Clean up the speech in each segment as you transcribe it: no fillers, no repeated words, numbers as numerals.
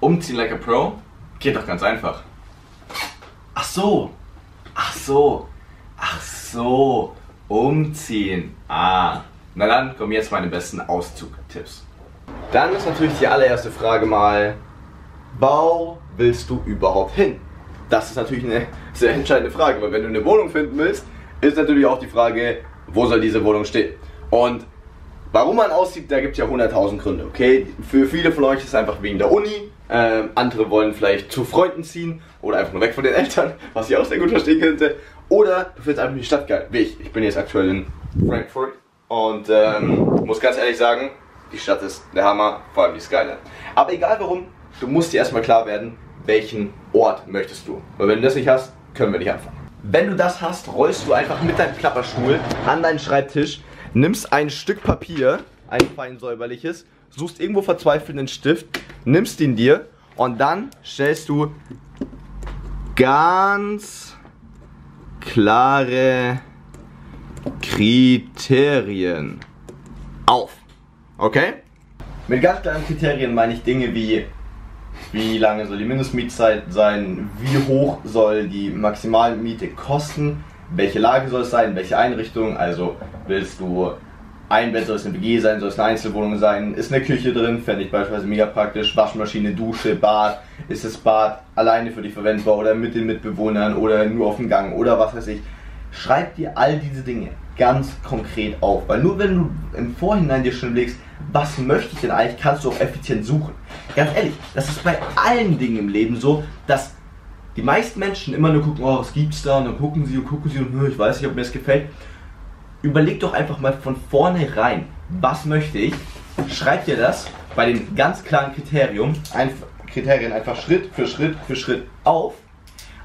Umziehen like a Pro? Geht doch ganz einfach. Ach so. Ach so. Ach so. Umziehen. Ah. Na dann kommen jetzt meine besten Auszugtipps. Dann ist natürlich die allererste Frage mal, wo willst du überhaupt hin? Das ist natürlich eine sehr entscheidende Frage, weil wenn du eine Wohnung finden willst, ist natürlich auch die Frage, wo soll diese Wohnung stehen? Und warum man auszieht, da gibt es ja 100.000 Gründe, okay? Für viele von euch ist es einfach wegen der Uni, andere wollen vielleicht zu Freunden ziehen oder einfach nur weg von den Eltern, was ich auch sehr gut verstehen könnte. Oder du findest einfach die Stadt geil, wie ich. Ich bin jetzt aktuell in Frankfurt und muss ganz ehrlich sagen, die Stadt ist der Hammer, vor allem die Skyline. Aber egal warum, du musst dir erstmal klar werden, welchen Ort möchtest du. Weil wenn du das nicht hast, können wir nicht anfangen. Wenn du das hast, rollst du einfach mit deinem Klapperstuhl an deinen Schreibtisch, nimmst ein Stück Papier, ein fein säuberliches, suchst irgendwo verzweifelt einen Stift, nimmst ihn dir und dann stellst du ganz klare Kriterien auf. Okay? Mit ganz klaren Kriterien meine ich Dinge wie, wie lange soll die Mindestmietzeit sein, wie hoch soll die Maximalmiete kosten, welche Lage soll es sein, welche Einrichtung, also willst du ein Bett, soll es eine WG sein, soll es eine Einzelwohnung sein, ist eine Küche drin, fände ich beispielsweise mega praktisch, Waschmaschine, Dusche, Bad, ist das Bad alleine für dich verwendbar oder mit den Mitbewohnern oder nur auf dem Gang oder was weiß ich. Schreib dir all diese Dinge ganz konkret auf, weil nur wenn du im Vorhinein dir schon überlegst, was möchte ich denn eigentlich, kannst du auch effizient suchen. Ganz ehrlich, das ist bei allen Dingen im Leben so, dass die meisten Menschen immer nur gucken, oh, was gibt's da, und dann gucken sie und ich weiß nicht, ob mir das gefällt. Überleg doch einfach mal von vornherein, was möchte ich, schreib dir das bei den ganz klaren Kriterien einfach Schritt für Schritt für Schritt auf.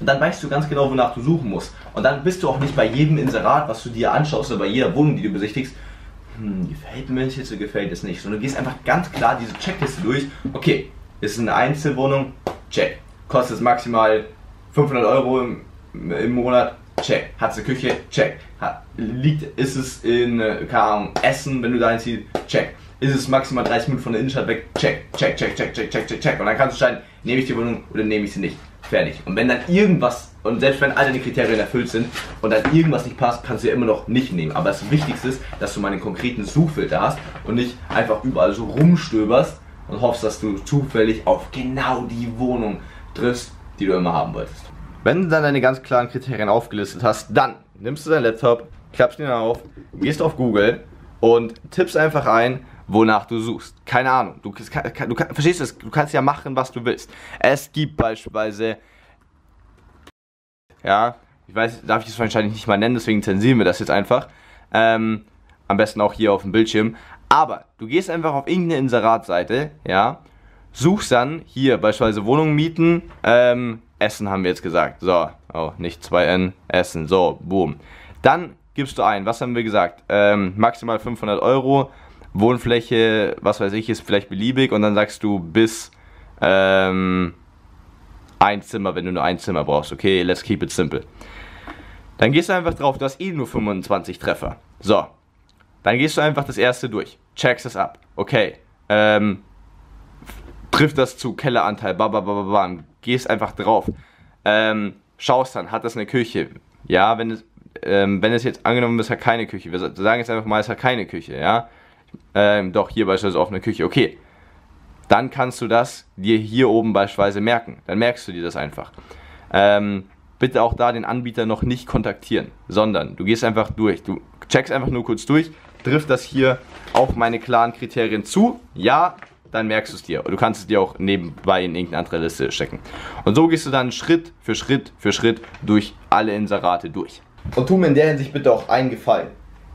Und dann weißt du ganz genau, wonach du suchen musst. Und dann bist du auch nicht bei jedem Inserat, was du dir anschaust, oder bei jeder Wohnung, die du besichtigst, gefällt mir das jetzt oder gefällt es nicht. Sondern du gehst einfach ganz klar diese Checkliste durch. Okay, ist es eine Einzelwohnung? Check. Kostet es maximal 500 Euro im Monat? Check. Hat es eine Küche? Check. Ist es in, keine Ahnung, Essen, wenn du da hinziehst? Check. Ist es maximal 30 Minuten von der Innenstadt weg? Check. Check, check, check, check, check, check, check. Und dann kannst du entscheiden, nehme ich die Wohnung oder nehme ich sie nicht. Fertig. Und wenn dann irgendwas, und selbst wenn all deine Kriterien erfüllt sind und dann irgendwas nicht passt, kannst du ja immer noch nicht nehmen. Aber das Wichtigste ist, dass du mal einen konkreten Suchfilter hast und nicht einfach überall so rumstöberst und hoffst, dass du zufällig auf genau die Wohnung triffst, die du immer haben wolltest. Wenn du dann deine ganz klaren Kriterien aufgelistet hast, dann nimmst du deinen Laptop, klappst ihn auf, gehst auf Google und tippst einfach ein, wonach du suchst. Keine Ahnung, du verstehst das, du kannst ja machen, was du willst. Es gibt beispielsweise, ja, ich weiß, darf ich das wahrscheinlich nicht mal nennen, deswegen zensieren wir das jetzt einfach. Am besten auch hier auf dem Bildschirm. Aber du gehst einfach auf irgendeine Inseratseite, ja, suchst dann hier beispielsweise Wohnungen mieten, Essen haben wir jetzt gesagt. So, oh, nicht 2N, Essen, so, boom. Dann gibst du ein, was haben wir gesagt? Maximal 500 Euro. Wohnfläche, was weiß ich, ist vielleicht beliebig und dann sagst du bis ein Zimmer, wenn du nur ein Zimmer brauchst. Okay, let's keep it simple. Dann gehst du einfach drauf, du hast eh nur 25 Treffer. So, dann gehst du einfach das erste durch, checkst es ab. Okay, trifft das zu, Kelleranteil, bababababam, gehst einfach drauf. Schaust dann, hat das eine Küche? Ja, wenn es jetzt angenommen ist, hat keine Küche. Wir sagen jetzt einfach mal, es hat keine Küche, ja. Doch hier beispielsweise offene Küche, okay, dann kannst du das dir hier oben beispielsweise merken, dann merkst du dir das einfach. Bitte auch da den Anbieter noch nicht kontaktieren, sondern du gehst einfach durch, du checkst einfach nur kurz durch, trifft das hier auf meine klaren Kriterien zu, ja, dann merkst du es dir. Du kannst es dir auch nebenbei in irgendeine andere Liste stecken. Und so gehst du dann Schritt für Schritt für Schritt durch alle Inserate durch. Und tu mir in der Hinsicht bitte auch einen Gefallen,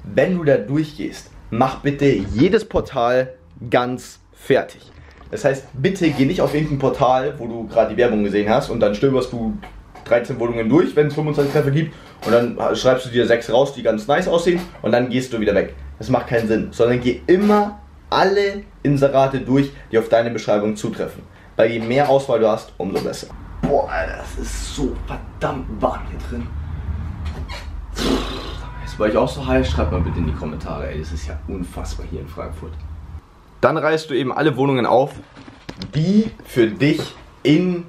wenn du da durchgehst, mach bitte jedes Portal ganz fertig. Das heißt, bitte geh nicht auf irgendein Portal, wo du gerade die Werbung gesehen hast und dann stöberst du 13 Wohnungen durch, wenn es 25 Treffer gibt und dann schreibst du dir 6 raus, die ganz nice aussehen und dann gehst du wieder weg. Das macht keinen Sinn, sondern geh immer alle Inserate durch, die auf deine Beschreibung zutreffen. Weil je mehr Auswahl du hast, umso besser. Boah, das ist so verdammt warm hier drin. War ich auch so heiß? Schreibt mal bitte in die Kommentare, ey, das ist ja unfassbar hier in Frankfurt. Dann reißt du eben alle Wohnungen auf, die für dich in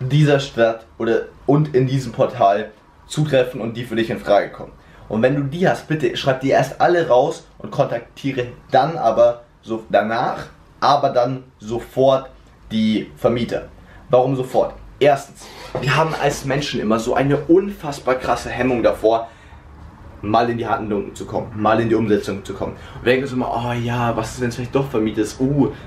dieser Stadt oder und in diesem Portal zutreffen und die für dich in Frage kommen. Und wenn du die hast, bitte schreib die erst alle raus und kontaktiere dann aber so danach, aber dann sofort die Vermieter. Warum sofort? Erstens, wir haben als Menschen immer so eine unfassbar krasse Hemmung davor, mal in die Handlung zu kommen, mal in die Umsetzung zu kommen. Und wir denken uns immer, oh ja, was ist, wenn es vielleicht doch vermietet ist?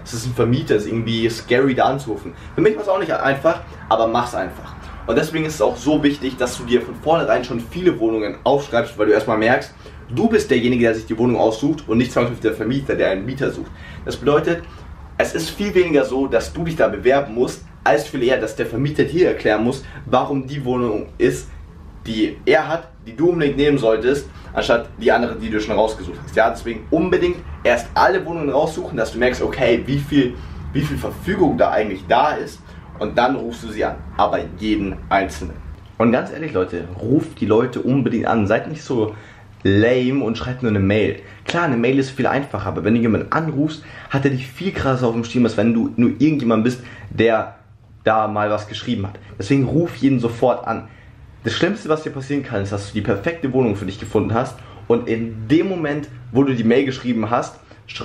Es ist ein Vermieter, es ist irgendwie scary, da anzurufen. Für mich war es auch nicht einfach, aber mach's einfach. Und deswegen ist es auch so wichtig, dass du dir von vornherein schon viele Wohnungen aufschreibst, weil du erstmal merkst, du bist derjenige, der sich die Wohnung aussucht und nicht zwangsläufig der Vermieter, der einen Mieter sucht. Das bedeutet, es ist viel weniger so, dass du dich da bewerben musst, als viel eher, dass der Vermieter dir erklären muss, warum die Wohnung ist, die er hat, die du unbedingt nehmen solltest, anstatt die andere, die du schon rausgesucht hast. Ja, deswegen unbedingt erst alle Wohnungen raussuchen, dass du merkst, okay, wie viel Verfügung da eigentlich da ist, und dann rufst du sie an, aber jeden einzelnen. Und ganz ehrlich Leute, ruft die Leute unbedingt an, seid nicht so lame und schreibt nur eine Mail. Klar, eine Mail ist viel einfacher, aber wenn du jemanden anrufst, hat er dich viel krasser auf dem Schirm, als wenn du nur irgendjemand bist, der da mal was geschrieben hat. Deswegen ruf jeden sofort an. Das Schlimmste, was dir passieren kann, ist, dass du die perfekte Wohnung für dich gefunden hast und in dem Moment, wo du die Mail geschrieben hast,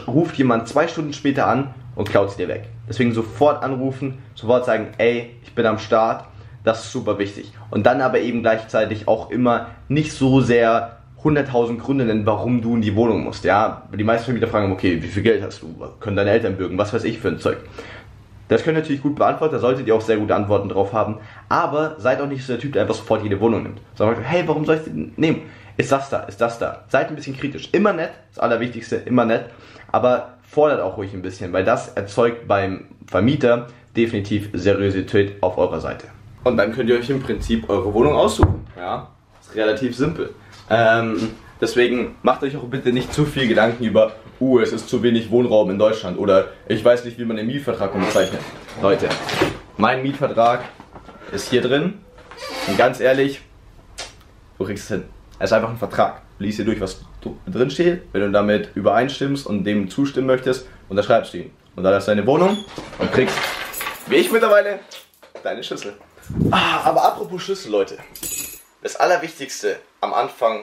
ruft jemand 2 Stunden später an und klaut sie dir weg. Deswegen sofort anrufen, sofort sagen, ey, ich bin am Start, das ist super wichtig. Und dann aber eben gleichzeitig auch immer nicht so sehr 100.000 Gründe nennen, warum du in die Wohnung musst. Ja, die meisten Vermieter fragen, okay, wie viel Geld hast du, können deine Eltern bürgen, was weiß ich für ein Zeug. Das könnt ihr natürlich gut beantworten, da solltet ihr auch sehr gute Antworten drauf haben, aber seid auch nicht so der Typ, der einfach sofort jede Wohnung nimmt. Sondern hey, warum soll ich die nehmen? Ist das da? Ist das da? Seid ein bisschen kritisch. Immer nett, das Allerwichtigste, immer nett, aber fordert auch ruhig ein bisschen, weil das erzeugt beim Vermieter definitiv Seriosität auf eurer Seite. Und dann könnt ihr euch im Prinzip eure Wohnung aussuchen, ja? Ist relativ simpel. Deswegen macht euch auch bitte nicht zu viel Gedanken über, es ist zu wenig Wohnraum in Deutschland oder ich weiß nicht, wie man den Mietvertrag unterzeichnet. Leute, mein Mietvertrag ist hier drin und ganz ehrlich, du kriegst es hin. Es ist einfach ein Vertrag. Lies dir durch, was drin steht, wenn du damit übereinstimmst und dem zustimmen möchtest, unterschreibst du ihn. Und dann hast du deine Wohnung und kriegst, wie ich mittlerweile, deine Schlüssel. Aber apropos Schlüssel, Leute. Das Allerwichtigste am Anfang,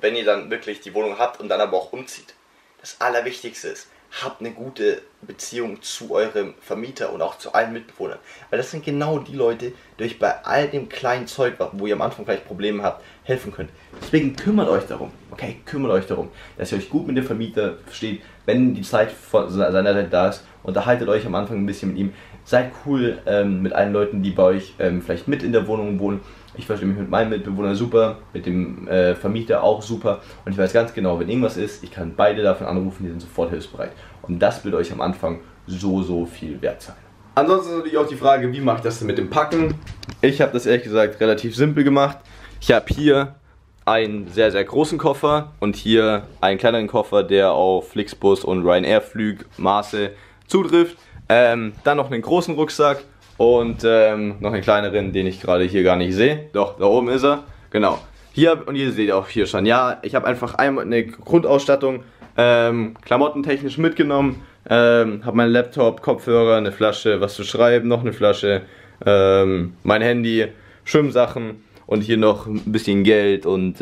wenn ihr dann wirklich die Wohnung habt und dann aber auch umzieht, das Allerwichtigste ist, habt eine gute Beziehung zu eurem Vermieter und auch zu allen Mitbewohnern. Weil das sind genau die Leute, die euch bei all dem kleinen Zeug, wo ihr am Anfang vielleicht Probleme habt, helfen könnt. Deswegen kümmert euch darum, okay? Kümmert euch darum, dass ihr euch gut mit dem Vermieter versteht, wenn die Zeit von seiner Seite da ist. Unterhaltet euch am Anfang ein bisschen mit ihm. Seid cool mit allen Leuten, die bei euch vielleicht mit in der Wohnung wohnen. Ich verstehe mich mit meinem Mitbewohner super, mit dem Vermieter auch super. Und ich weiß ganz genau, wenn irgendwas ist, ich kann beide davon anrufen, die sind sofort hilfsbereit. Und das wird euch am Anfang so, so viel wert sein. Ansonsten natürlich auch die Frage, wie mache ich das denn mit dem Packen? Ich habe das ehrlich gesagt relativ simpel gemacht. Ich habe hier einen sehr, sehr großen Koffer und hier einen kleineren Koffer, der auf Flixbus und Ryanair Flugmaße zutrifft. Dann noch einen großen Rucksack. Und noch einen kleineren, den ich gerade hier gar nicht sehe. Doch, da oben ist er. Genau. Hier, und ihr seht auch hier schon. Ja, ich habe einfach einmal eine Grundausstattung klamottentechnisch mitgenommen. Habe meinen Laptop, Kopfhörer, eine Flasche, was zu schreiben, noch eine Flasche, mein Handy, Schwimmsachen und hier noch ein bisschen Geld und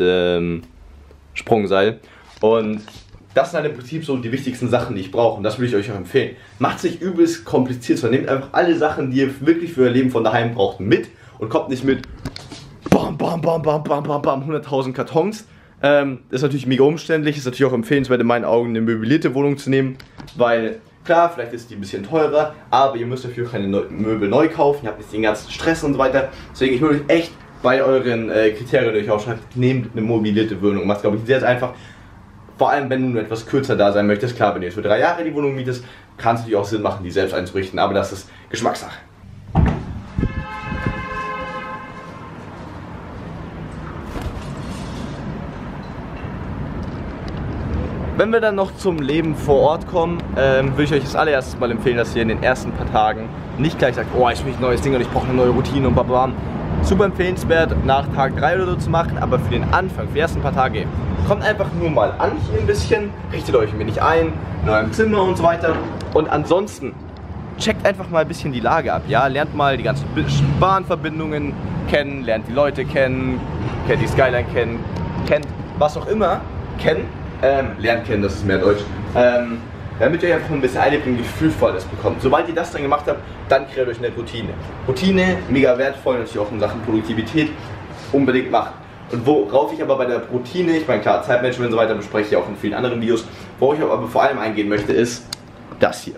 Sprungseil. Und das sind halt im Prinzip so die wichtigsten Sachen, die ich brauche, und das würde ich euch auch empfehlen. Macht sich übelst kompliziert, sondern nehmt einfach alle Sachen, die ihr wirklich für euer Leben von daheim braucht, mit und kommt nicht mit bam, bam, bam, bam, bam, bam, bam, 100.000 Kartons. Ist natürlich mega umständlich, ist natürlich auch empfehlenswert, in meinen Augen eine möblierte Wohnung zu nehmen, weil klar, vielleicht ist die ein bisschen teurer, aber ihr müsst dafür keine Möbel neu kaufen, ihr habt nicht den ganzen Stress und so weiter. Deswegen, ich würde euch echt bei euren Kriterien, die ihr euch aufschreibt, nehmt eine möblierte Wohnung. Macht, glaube ich, sehr einfach. Vor allem, wenn du nur etwas kürzer da sein möchtest, klar, wenn du jetzt für 3 Jahre die Wohnung mietest, kann es natürlich auch Sinn machen, die selbst einzurichten, aber das ist Geschmackssache. Wenn wir dann noch zum Leben vor Ort kommen, würde ich euch das allererstes mal empfehlen, dass ihr in den ersten paar Tagen nicht gleich sagt, oh, ich will ein neues Ding und ich brauche eine neue Routine und babam. Super empfehlenswert, nach Tag 3 oder so zu machen, aber für den Anfang, für die ersten paar Tage, kommt einfach nur mal an hier ein bisschen, richtet euch ein wenig ein, in eurem Zimmer und so weiter. Und ansonsten checkt einfach mal ein bisschen die Lage ab, ja, lernt mal die ganzen Bahnverbindungen kennen, lernt die Leute kennen, kennt die Skyline kennen, kennt was auch immer kennen, lernt kennen, das ist mehr Deutsch, damit ihr einfach ein bisschen Einblick und Gefühl voll das bekommt. Sobald ihr das dann gemacht habt, dann kreiert euch eine Routine. Routine, mega wertvoll, natürlich auch in Sachen Produktivität, unbedingt machen. Und worauf ich aber bei der Routine, ich meine klar, Zeitmanagement und so weiter bespreche ich auch in vielen anderen Videos, worauf ich aber vor allem eingehen möchte, ist das hier.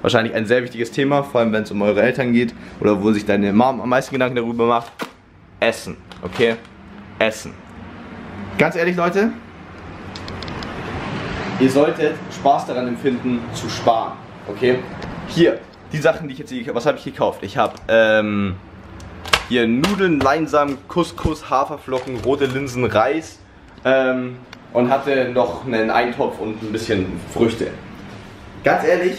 Wahrscheinlich ein sehr wichtiges Thema, vor allem wenn es um eure Eltern geht oder wo sich deine Mom am meisten Gedanken darüber macht. Essen, okay? Essen. Ganz ehrlich, Leute, ihr solltet Spaß daran empfinden, zu sparen, okay? Hier, die Sachen, die ich jetzt, was habe ich gekauft? Ich habe, hier Nudeln, Leinsamen, Couscous, Haferflocken, rote Linsen, Reis und hatte noch einen Eintopf und ein bisschen Früchte. Ganz ehrlich,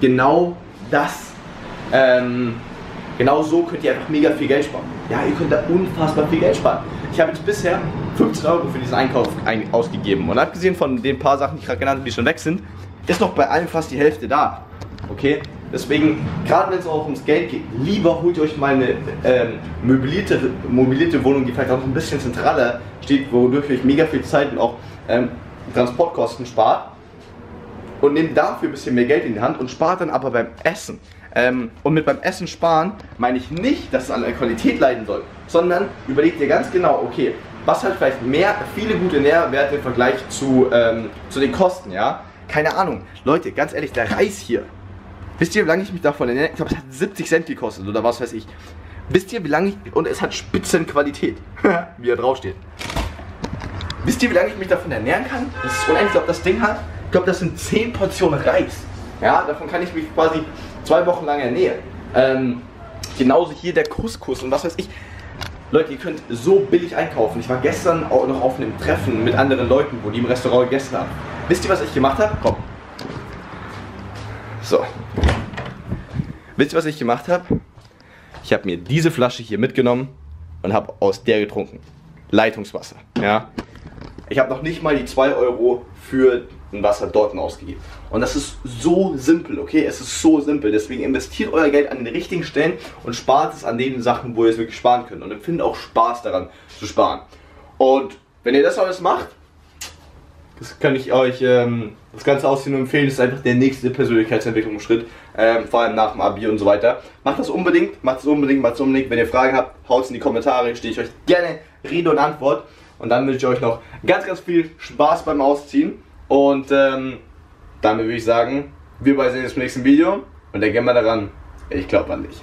genau das, genau so könnt ihr einfach mega viel Geld sparen. Ja, ihr könnt da unfassbar viel Geld sparen. Ich habe jetzt bisher 15 Euro für diesen Einkauf ausgegeben und abgesehen von den paar Sachen, die ich gerade genannt habe, die schon weg sind, ist noch bei allem fast die Hälfte da. Okay? Deswegen, gerade wenn es auch ums Geld geht, lieber holt ihr euch mal eine möblierte Wohnung, die vielleicht auch ein bisschen zentraler steht, wodurch ihr euch mega viel Zeit und auch Transportkosten spart und nehmt dafür ein bisschen mehr Geld in die Hand und spart dann aber beim Essen. Und mit beim Essen sparen meine ich nicht, dass es an der Qualität leiden soll, sondern überlegt ihr ganz genau, okay, was hat vielleicht viele gute Nährwerte im Vergleich zu den Kosten, ja? Keine Ahnung. Leute, ganz ehrlich, der Reis hier. Wisst ihr, wie lange ich mich davon ernähre? Ich glaube, es hat 70 Cent gekostet oder was weiß ich. Wisst ihr, wie lange ich... Und es hat Spitzenqualität, wie er draufsteht. Wisst ihr, wie lange ich mich davon ernähren kann? Das ist unendlich. Ich glaube, das Ding hat... Ich glaube, das sind 10 Portionen Reis. Ja, davon kann ich mich quasi 2 Wochen lang ernähren. Genauso hier der Couscous und was weiß ich. Leute, ihr könnt so billig einkaufen. Ich war gestern auch noch auf einem Treffen mit anderen Leuten, wo die im Restaurant gegessen haben. Wisst ihr, was ich gemacht habe? Komm. So. Wisst ihr, was ich gemacht habe? Ich habe mir diese Flasche hier mitgenommen und habe aus der getrunken. Leitungswasser, ja. Ich habe noch nicht mal die 2 Euro für ein Wasser dort ausgegeben. Und das ist so simpel, okay? Es ist so simpel. Deswegen investiert euer Geld an den richtigen Stellen und spart es an den Sachen, wo ihr es wirklich sparen könnt. Und empfindet auch Spaß daran zu sparen. Und wenn ihr das alles macht, das kann ich euch das ganze Aussehen nur empfehlen. Das ist einfach der nächste Persönlichkeitsentwicklungsschritt, vor allem nach dem Abi und so weiter. Macht das unbedingt, macht es unbedingt, macht es unbedingt. Wenn ihr Fragen habt, haut es in die Kommentare, stehe ich euch gerne Rede und Antwort. Und dann wünsche ich euch noch ganz, ganz viel Spaß beim Ausziehen. Und damit würde ich sagen, wir beide sehen uns im nächsten Video. Und denkt mal daran, ich glaube an dich.